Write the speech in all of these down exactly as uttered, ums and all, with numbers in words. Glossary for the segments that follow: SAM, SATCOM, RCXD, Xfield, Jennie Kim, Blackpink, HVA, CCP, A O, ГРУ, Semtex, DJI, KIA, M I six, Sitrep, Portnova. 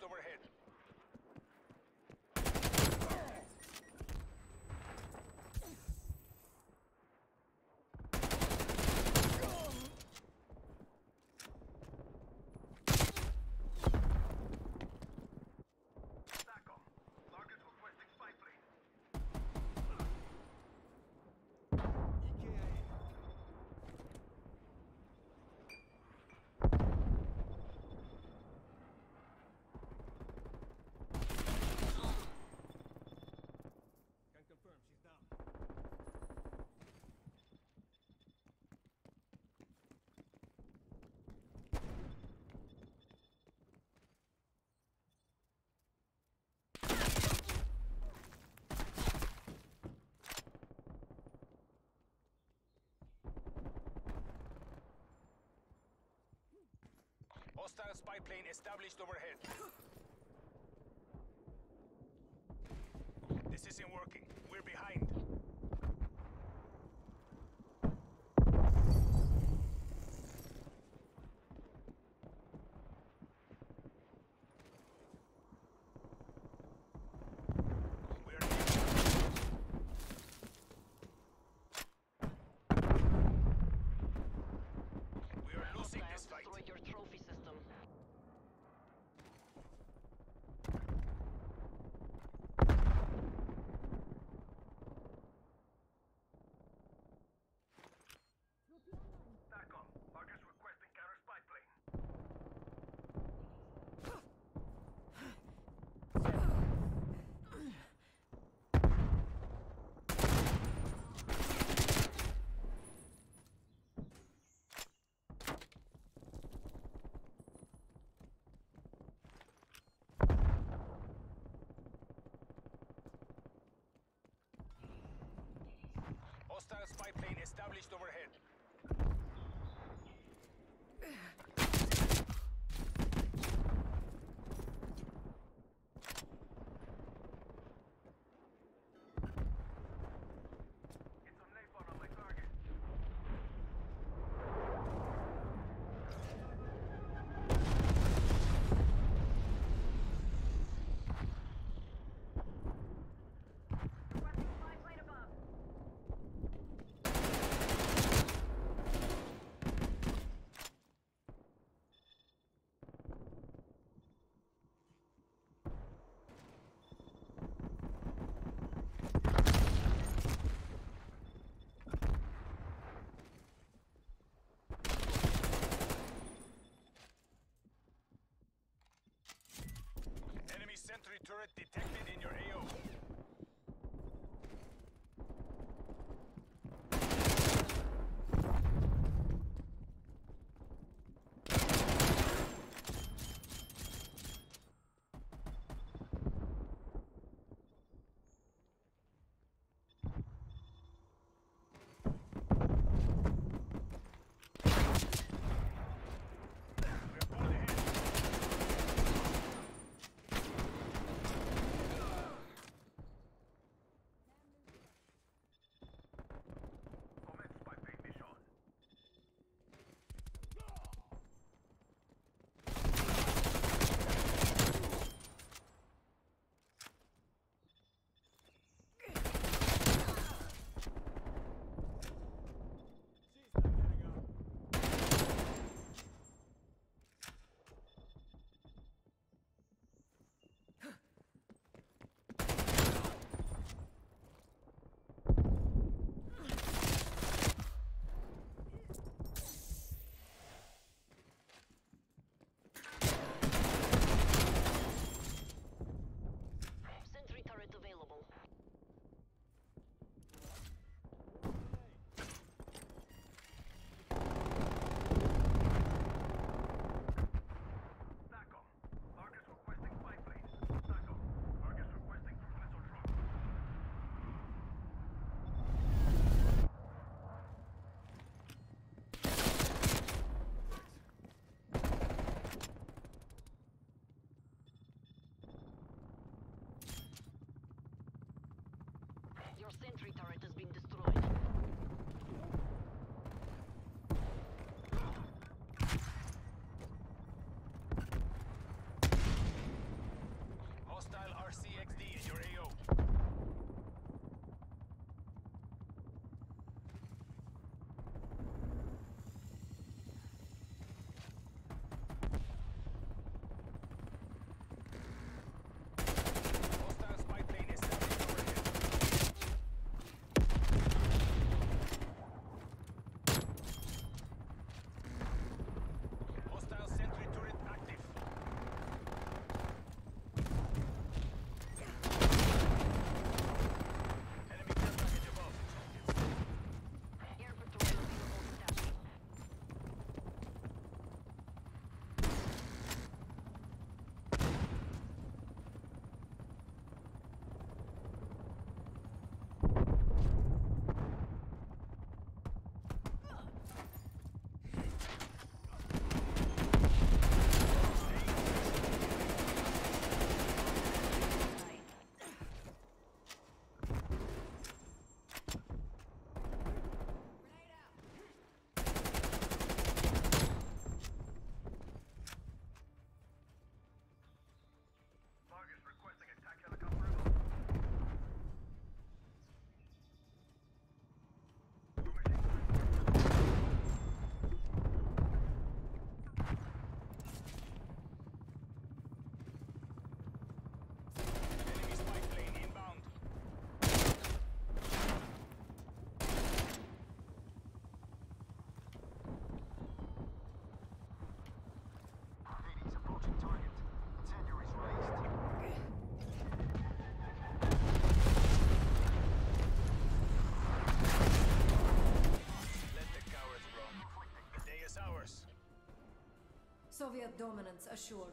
Almost overhead. Hostile spy plane established overhead. This isn't working. We're behind. Hostile spy plane established overhead. Sentry turret detected in your A O. Sentry turret has been destroyed. Soviet dominance assured.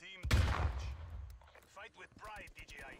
Team damage. Fight with pride, D J I.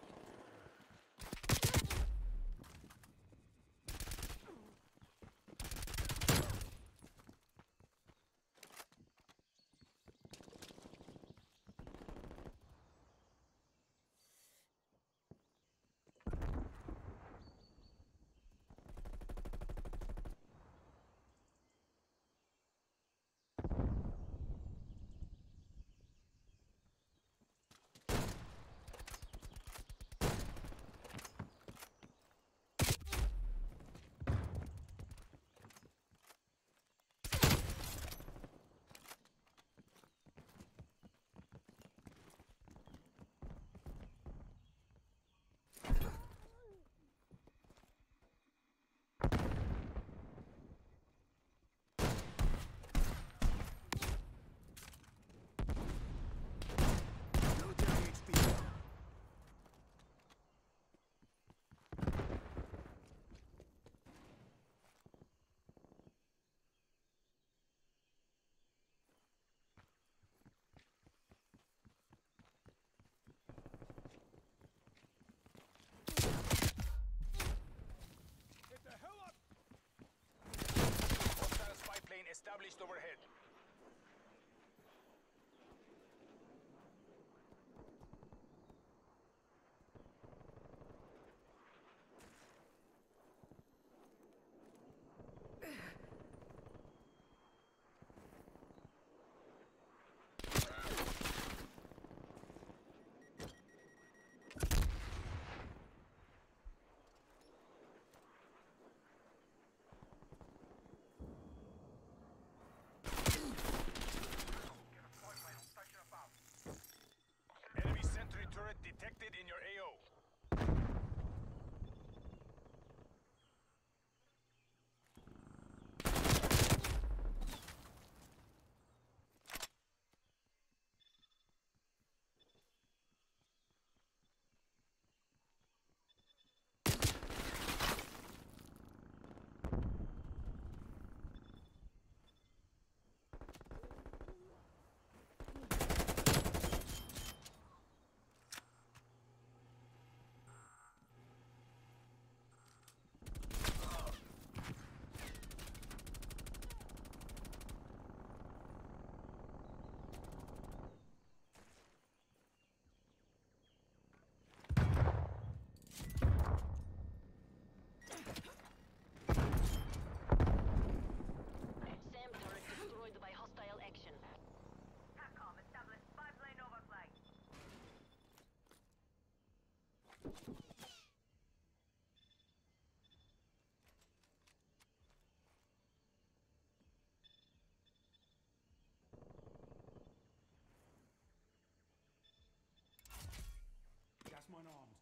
Gasman armed.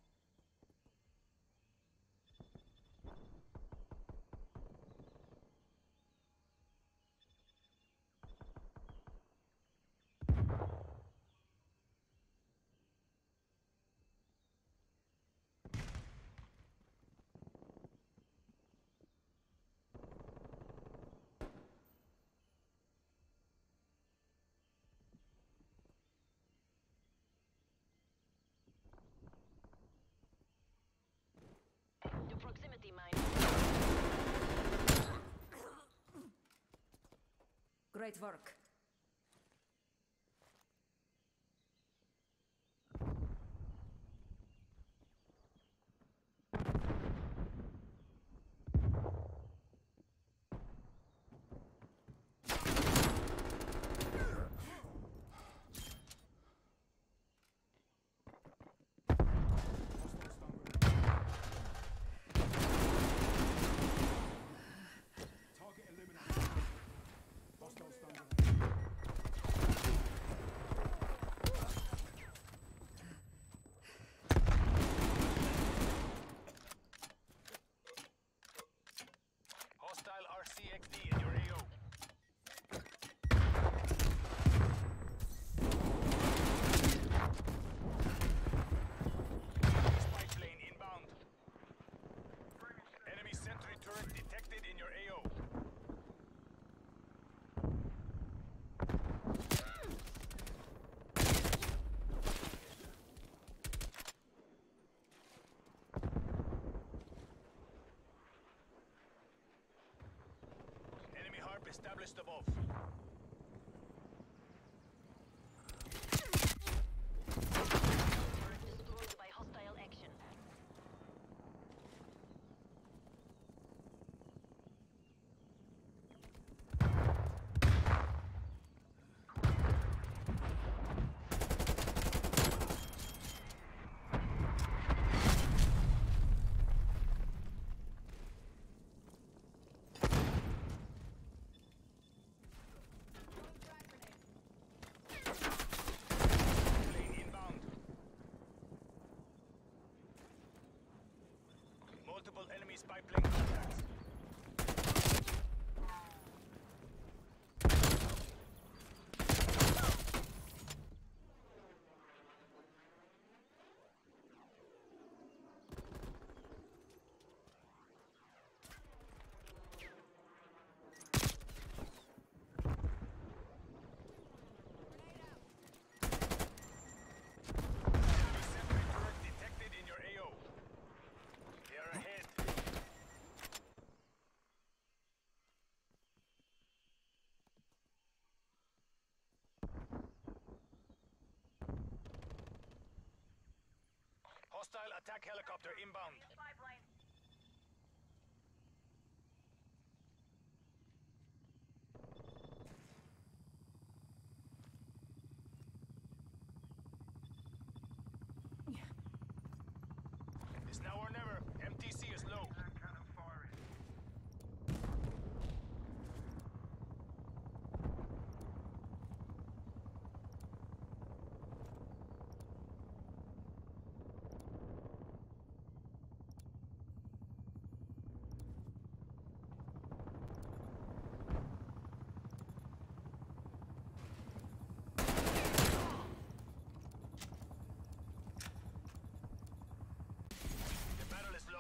Proximity mine. Great work. Hostile R C X D in your A O. Spy plane inbound. Enemy sentry turret detected in your A O. Established above. Destroyed by hostile action. Multiple enemy spy plane contacts. Hostile attack helicopter inbound. Yeah. It's now or never. M T C is low.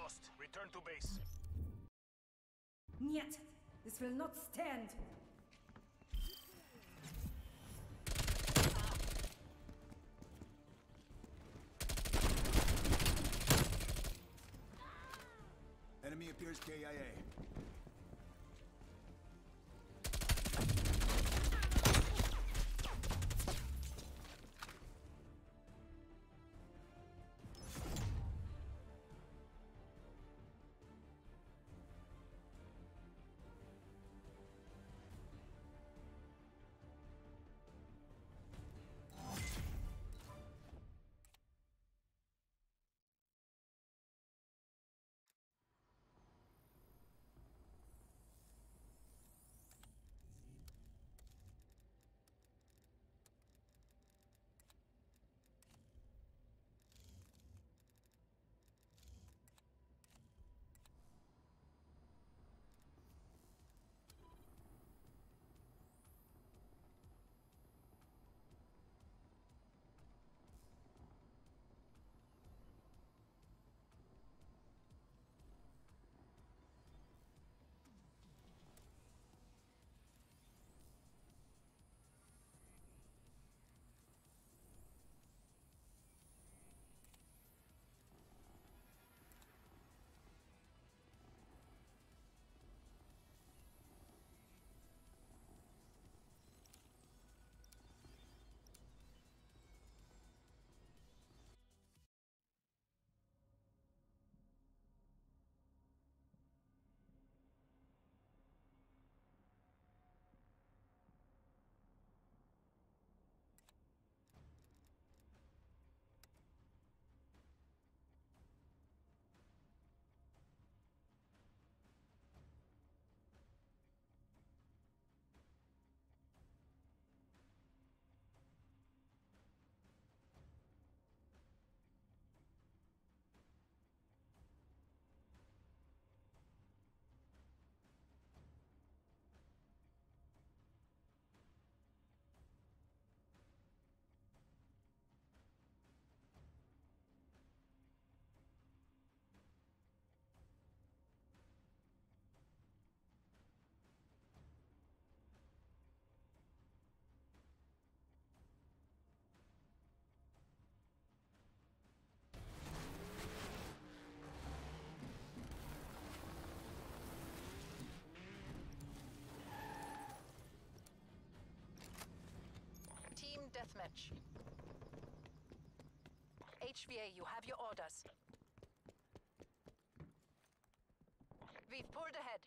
Lost. Return to base. Niet! This will not stand! Enemy appears K I A. deathmatch. H V A, you have your orders. We've pulled ahead.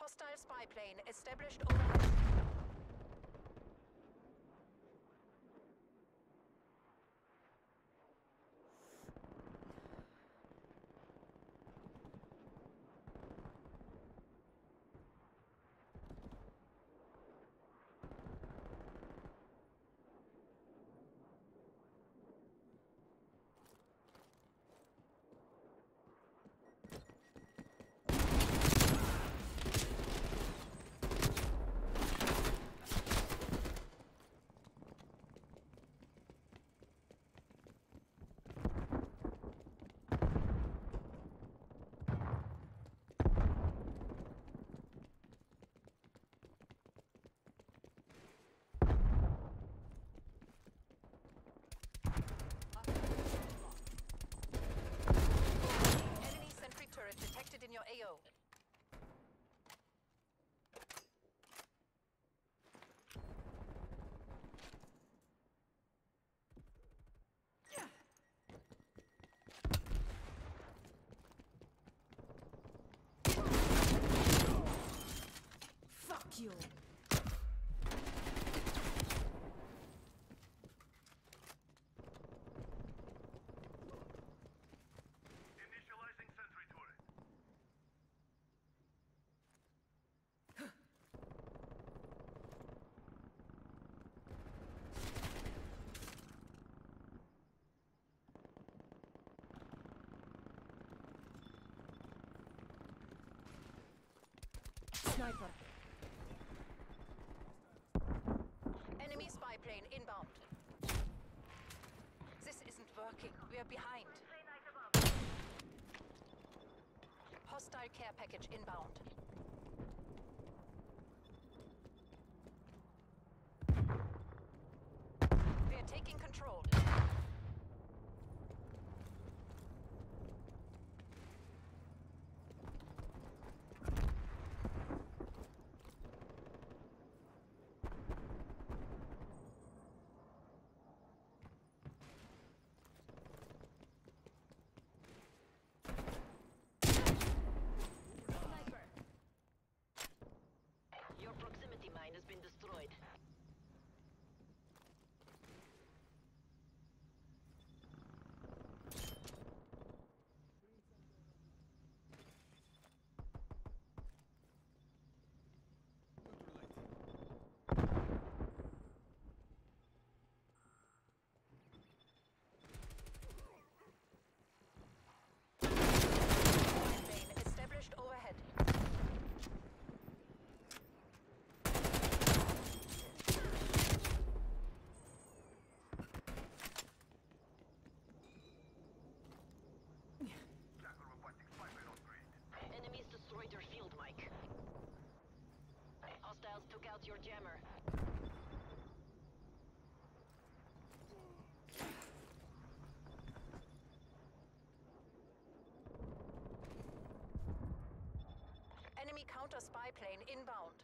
Hostile spy plane established overhead. In your A O. Fuck you. Sniper. Enemy spy plane inbound. This isn't working. We are behind. Hostile care package inbound. We are taking control. Has been destroyed. Took out your jammer. Enemy counter spy plane inbound.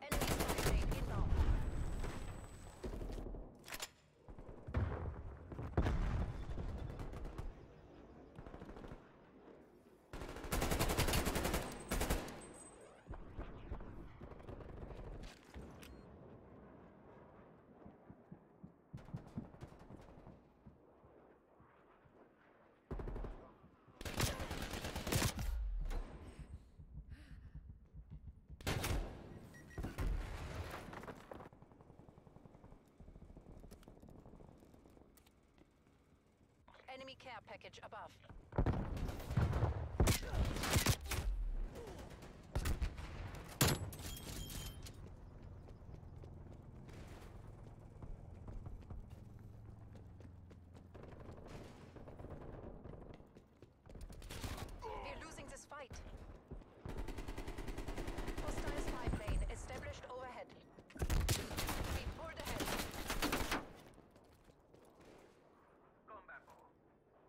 Enemy spy plane inbound. care package above. We're losing this fight. Hostile spy plane established overhead. We pulled ahead. Combat ball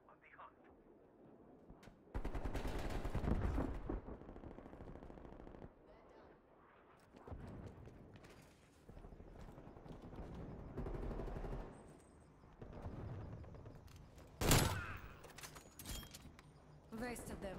on the hunt. Wasted them.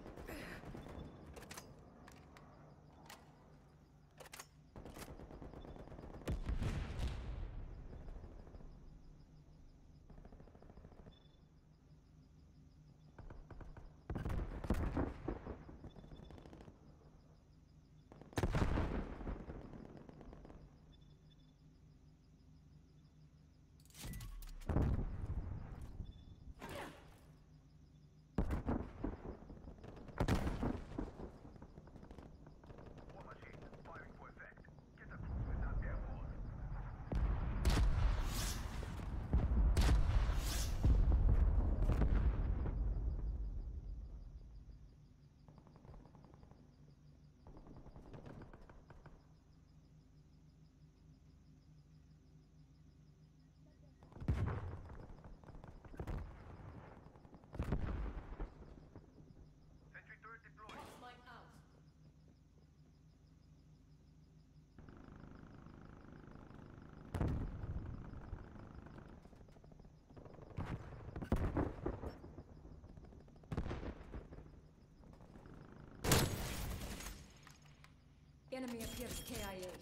Enemy appears K I A.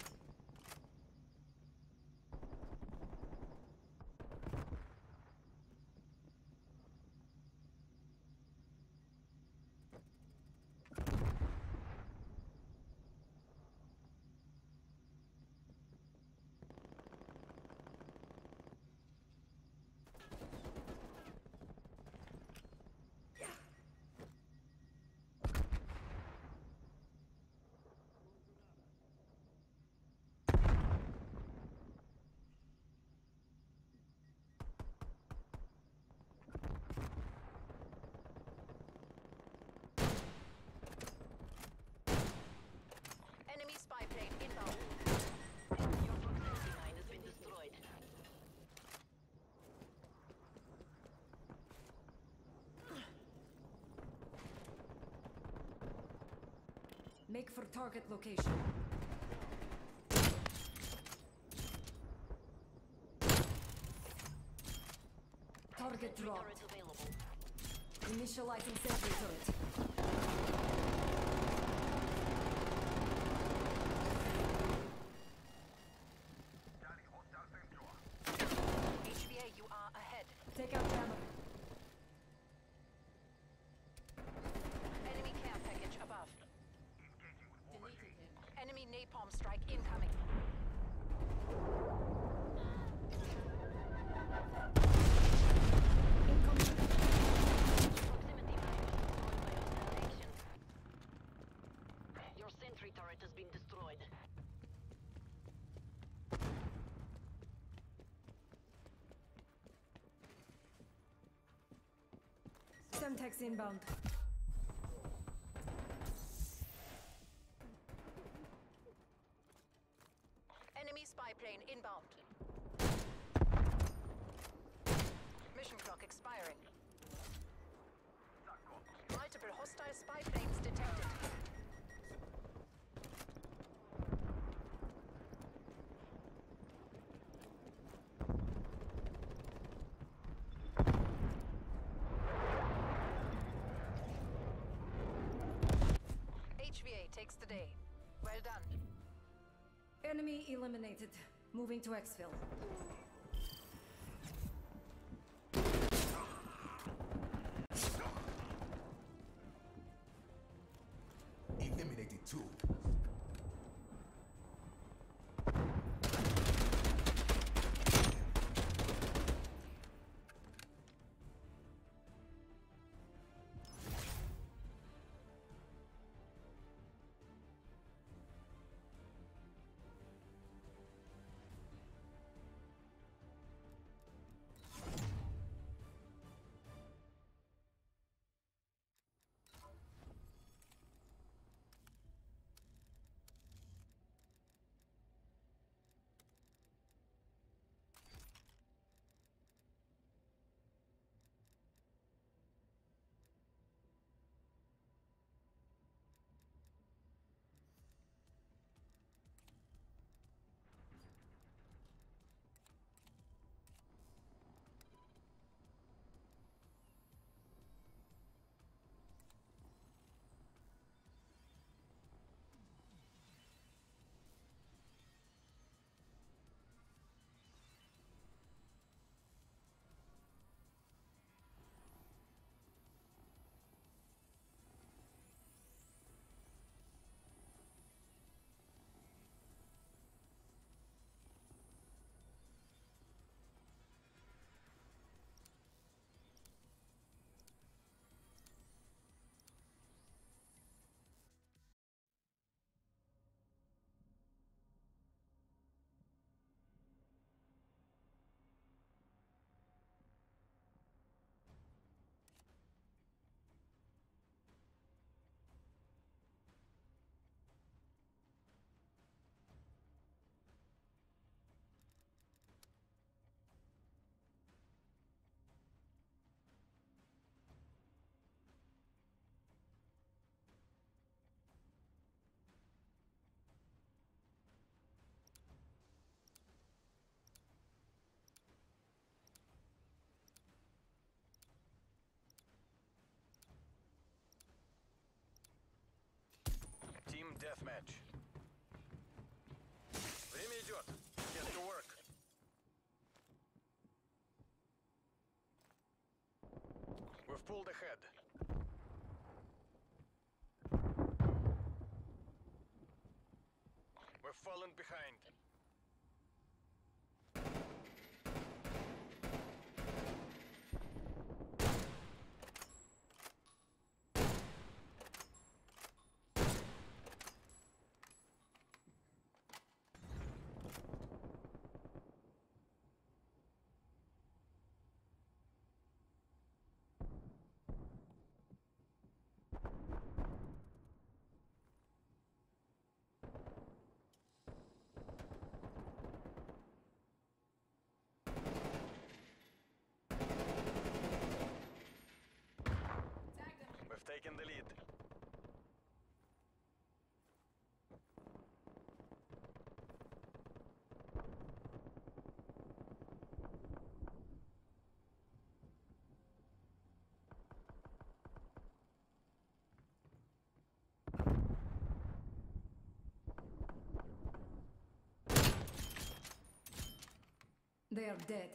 Enemy spy plane inbound. Your proximity line has been destroyed. Make for target location. Target dropped. Initializing sentry turret. You are ahead. Take out ammo. Enemy care package above. Engaging with war machine. Enemy napalm strike incoming. Proximity mine destroyed by hostile action. Your sentry turret has been destroyed. Semtex inbound. Enemy spy plane inbound. Mission clock expiring. Multiple hostile spy planes detected. H V A takes the day. Well done. Enemy eliminated. Moving to Xfield. Eliminated two. Deathmatch. Время идет. Get to work. We've pulled ahead. We've fallen behind. Taking the lead. They are dead.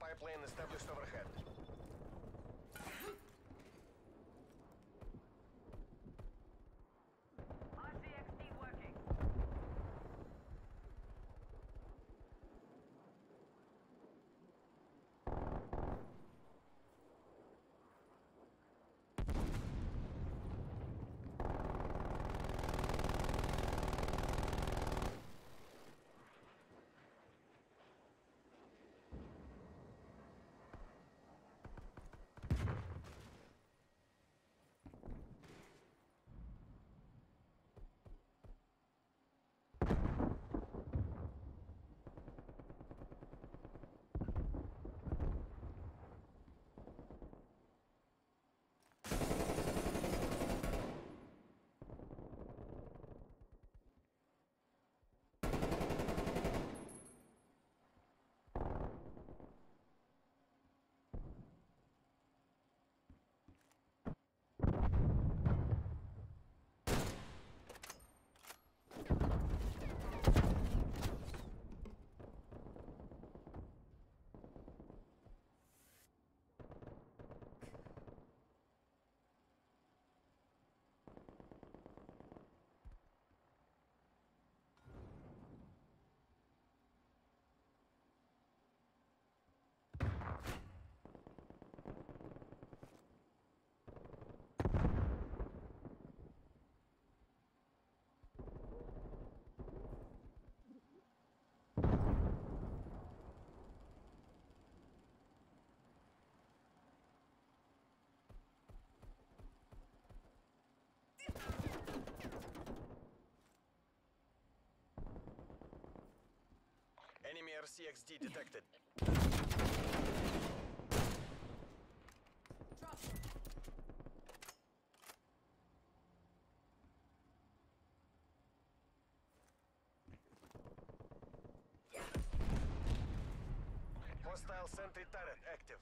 Pipeline established overhead. R C X D working. Enemy R C X D detected. Drop. Hostile sentry turret active.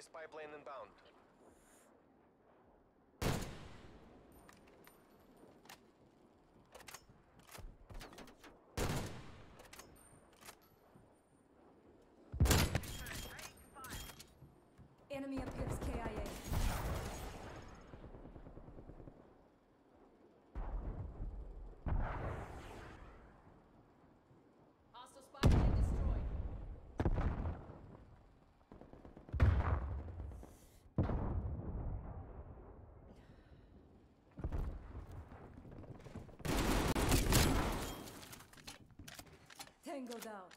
enemy spy plane inbound. Enemy appears K I A. Hostile spy plane destroyed. Tangled out.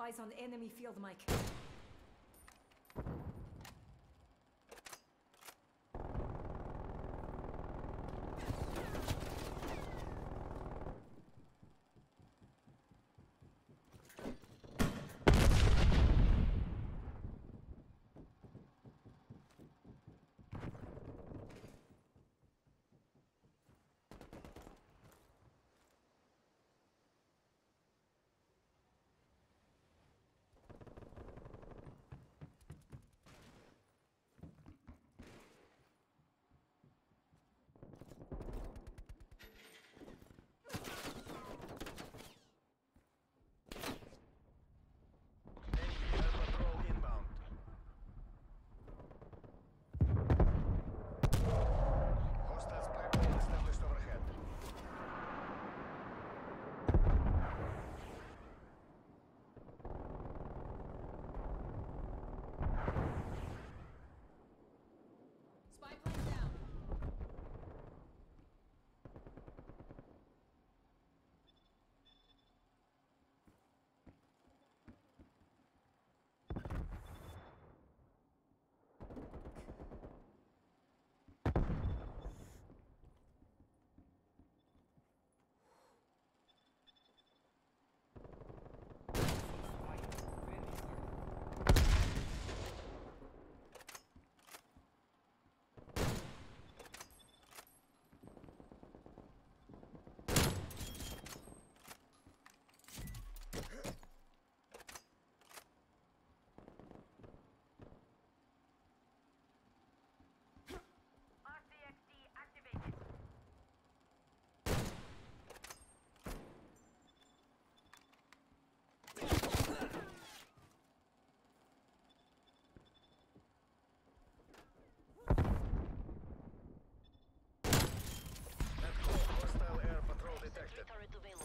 Eyes on enemy field mic.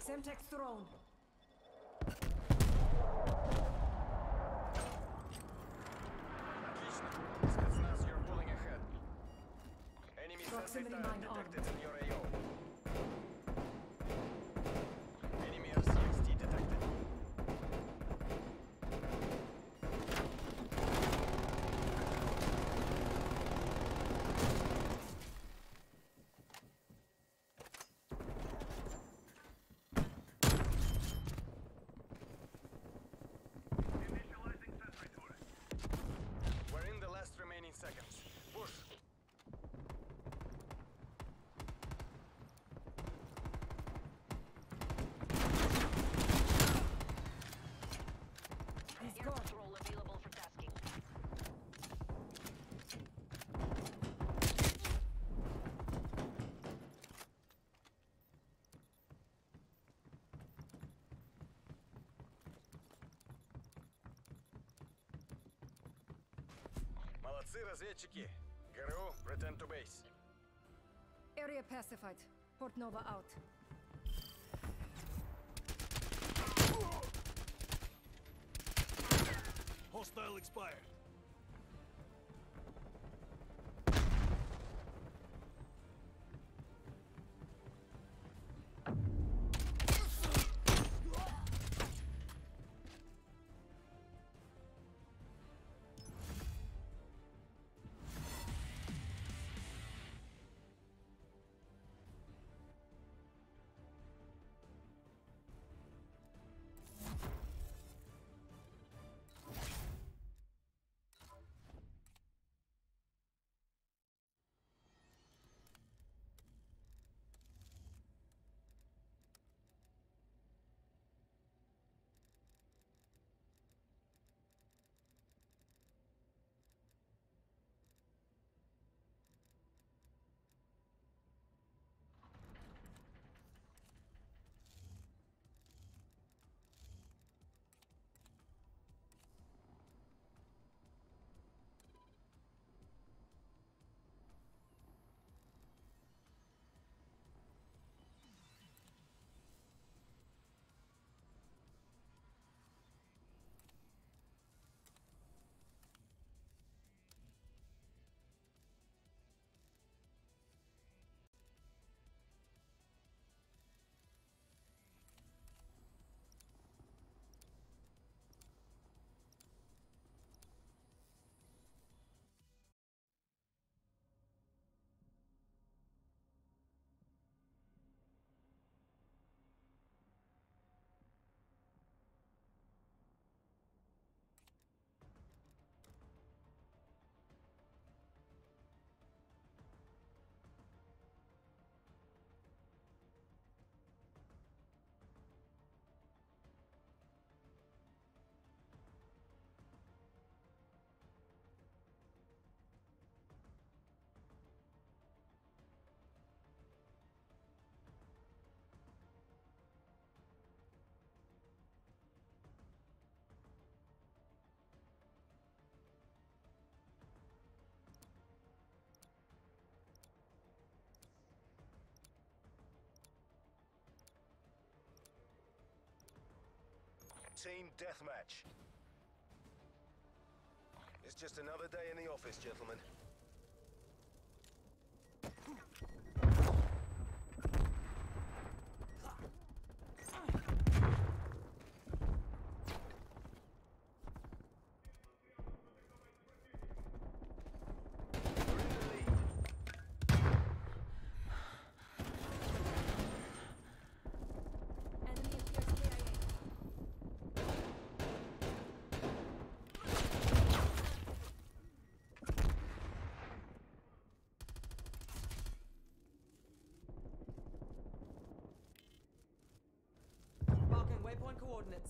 Semtex thrown. Отлично. Спецназ, you're pulling ahead. Enemy sentry turret detected in your A O. Enemy R C X D detected. Seconds. Push. He's gone. Control available for tasking. Молодцы, разведчики. ГРУ, return to base. Area pacified. Portnova out. Hostile expired. Team deathmatch. It's just another day in the office, gentlemen. Waypoint coordinates.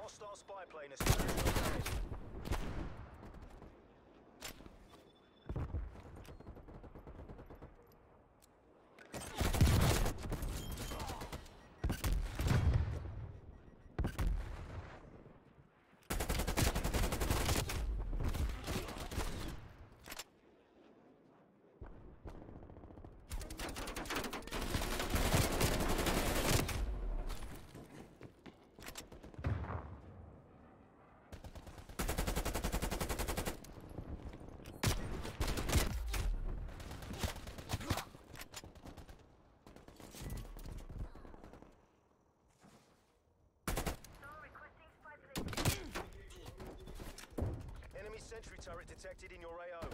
Hostile spy plane is sentry turret detected in your A O.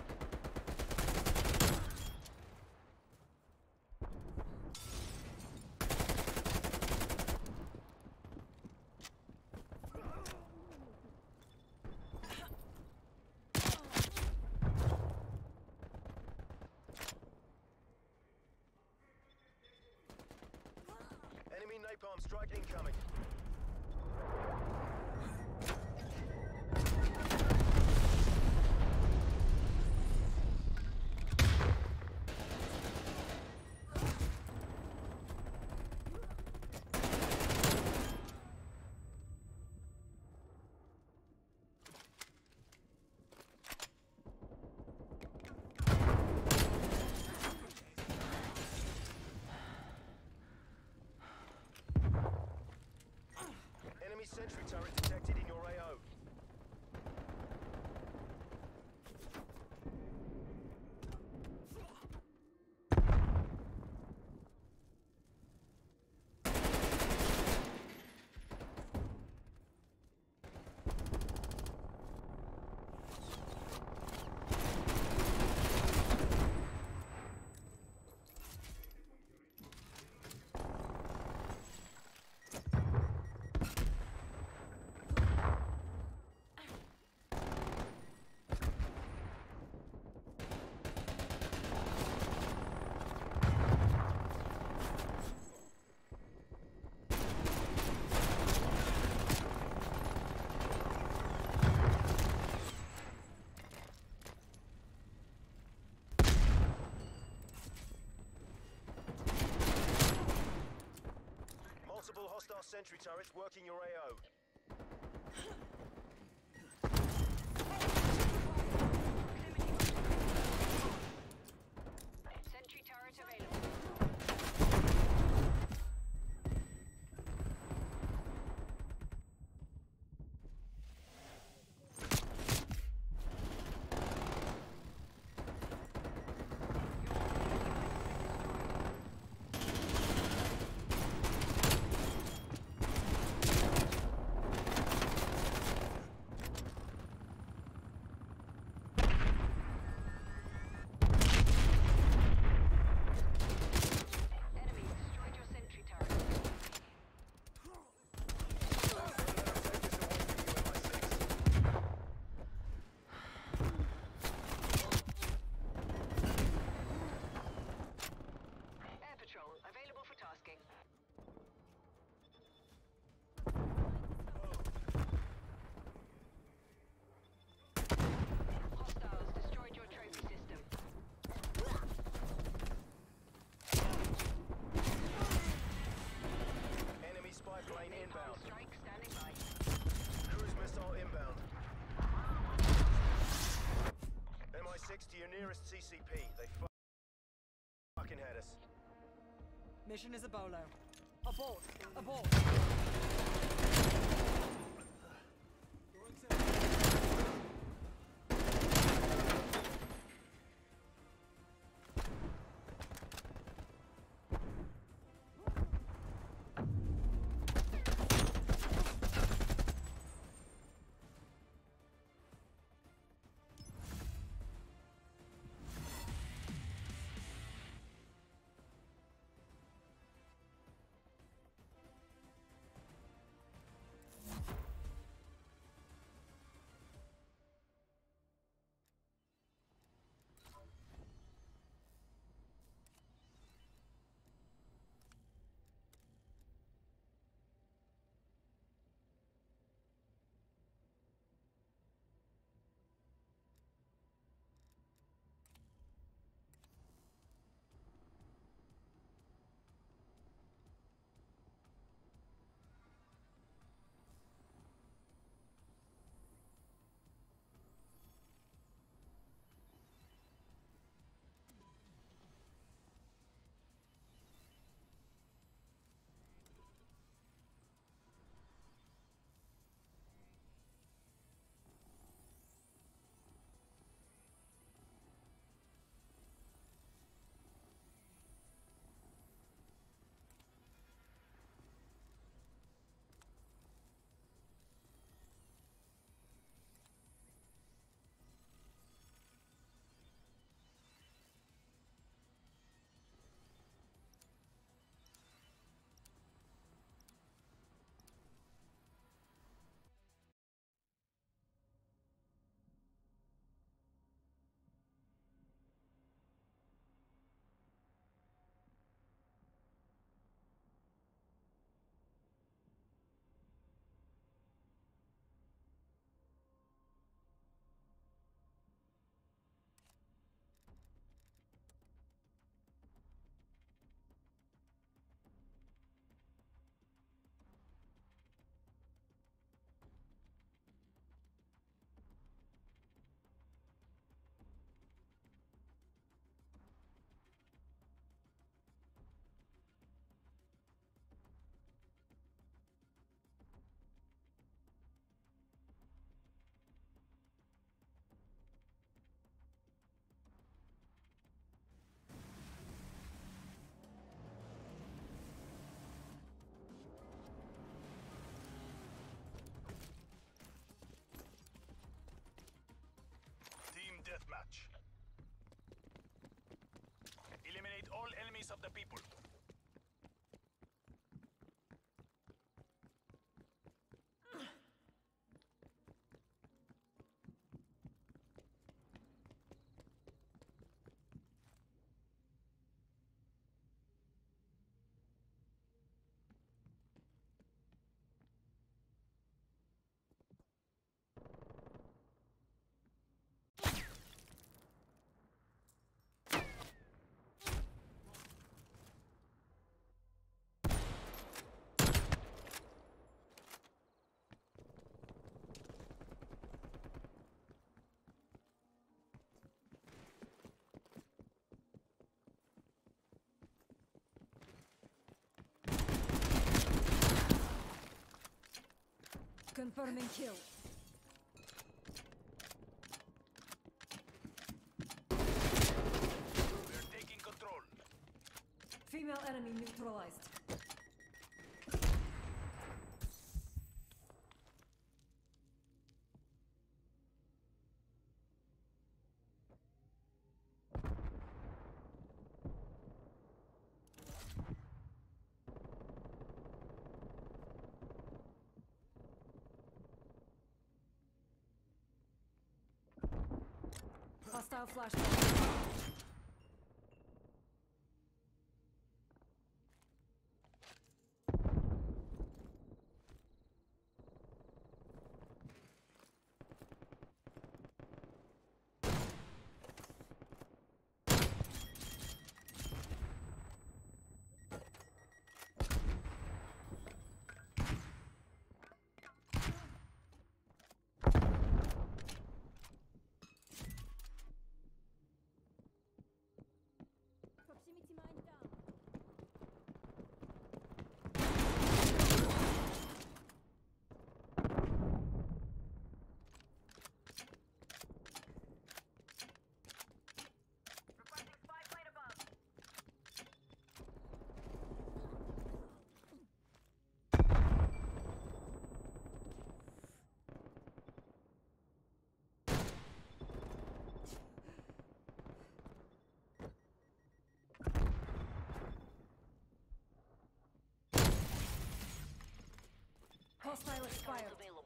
Enemy napalm strike incoming. sentry turret detected in your A O. Multiple hostile sentry turrets working your A O. Sentry turret available. Inbound. Strike standing by. Cruise missile inbound. M I six to your nearest C C P. They fucking had us. Mission is a bolo. Abort! Abort! of the people. Confirming kill. We're taking control. Female enemy neutralized. Hostile flashbang. Hostile expired. Available.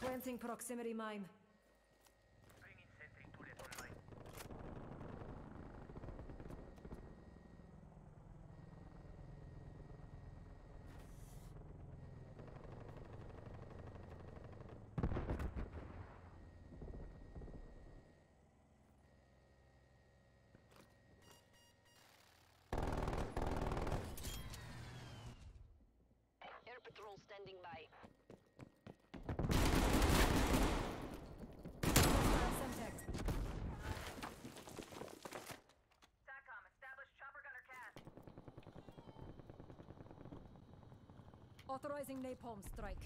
Planting proximity mine. Patrol standing by. SATCOM, establish chopper gunner cast. Authorizing napalm strike.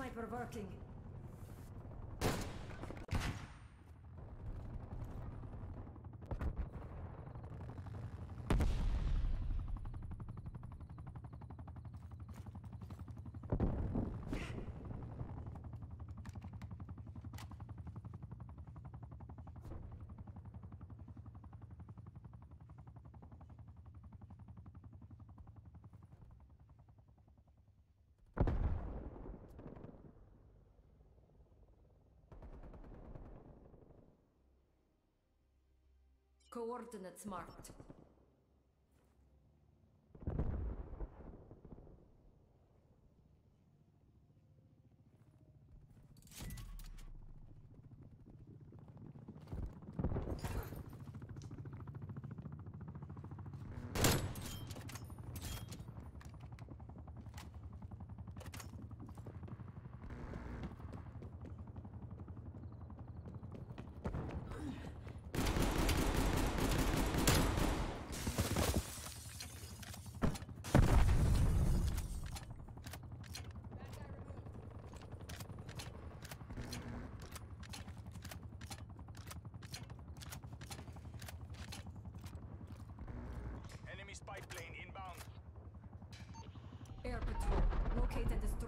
Sniper working. Coordinates marked.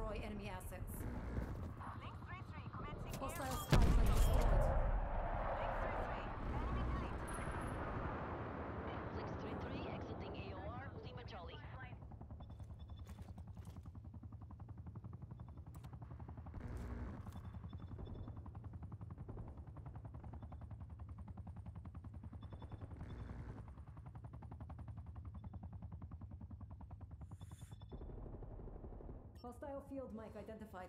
destroy enemy assets. Link three three, commencing hostile spy plane destroyed. Link three three, enemy delete. Link three three, exiting A O R, Lima Jolly. Hostile field mic identified. Target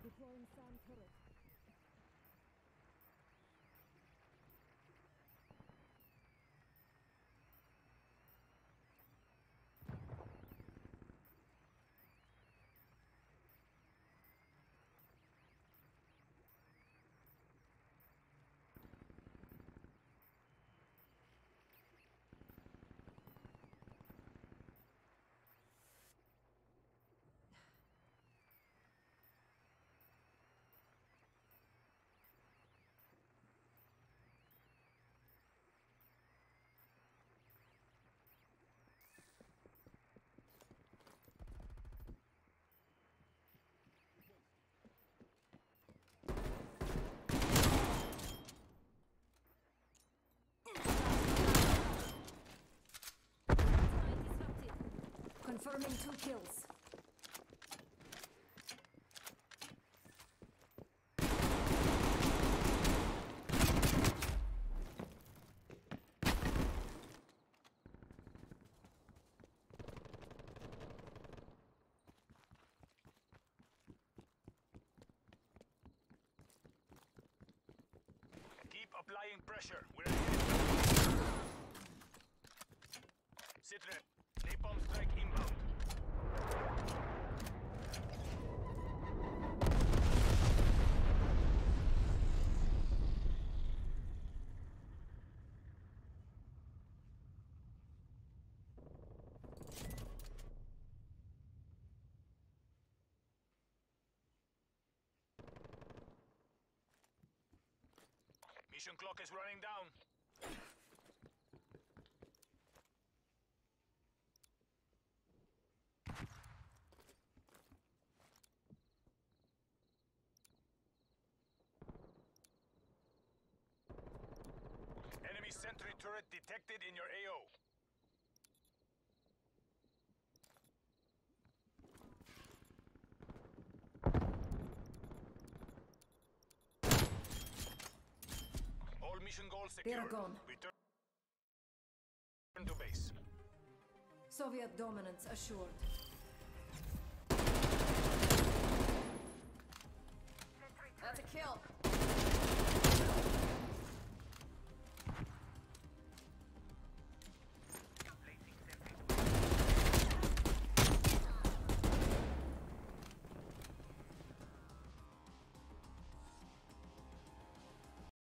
removed. Deploying SAM turret. Confirming two kills. Keep applying pressure. We're Sitrep. Napalm strike inbound. Mission clock is running down. Enemy sentry turret detected in your A O. All mission goals secured. They're gone. Return to base. Soviet dominance assured.